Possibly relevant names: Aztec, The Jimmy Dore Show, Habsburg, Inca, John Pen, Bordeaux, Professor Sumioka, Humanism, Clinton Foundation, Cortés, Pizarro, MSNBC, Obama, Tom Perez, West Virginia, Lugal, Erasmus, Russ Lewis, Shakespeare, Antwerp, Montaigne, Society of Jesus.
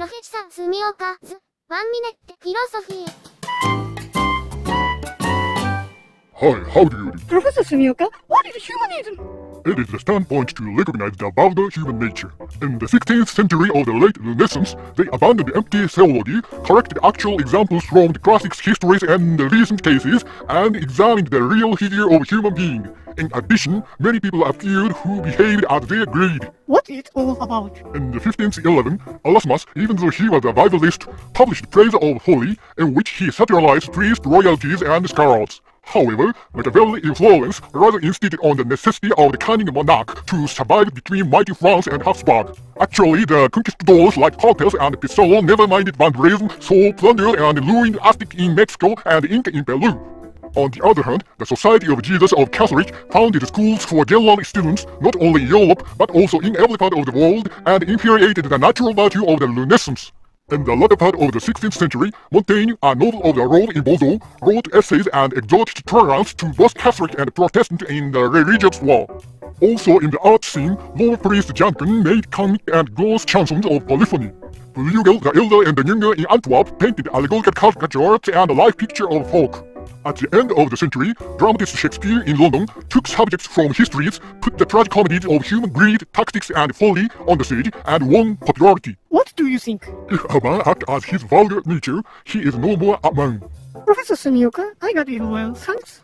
Professor Sumioka's 1 Minute Philosophy. Hi, how do you do? Professor Sumioka, what is humanism? It is the standpoint to recognize the vulgar human nature. In the 16th century or the late Renaissance, they abandoned the empty theology, collected actual examples from the classics, histories, and the recent cases, and examined the real figure of human being. In addition, many people appeared who behaved as their greed. What is it all about? In the 1511, Erasmus, even though he was a Biblist, published Praise of Folly, in which he satirized priests, royalties, and scholars. However, Machiavelli's influence rather insisted on the necessity of the cunning monarch to survive between mighty France and Habsburg. Actually, the conquistadors like Cortés and Pizarro never minded vandalism, so plundered and ruined Aztec in Mexico and Inca in Peru. On the other hand, the Society of Jesus of Catholic founded schools for general students not only in Europe but also in every part of the world and infuriated the natural virtue of the Renaissance. In the latter part of the 16th century, Montaigne, a noble of the road in Bordeaux, wrote essays and exhorted tolerance to both Catholic and Protestant in the religious war. Also in the art scene, Lord Priest John Pen made comic and gross chansons of polyphony. Lugal, the elder and the younger in Antwerp, painted allegorical caricatures and a life picture of folk. At the end of the century, dramatist Shakespeare in London took subjects from histories, put the tragicomedies of human greed, tactics and folly on the stage, and won popularity. What do you think? If a man acts as his vulgar nature, he is no more a man. Professor Sumioka, I got it well, thanks.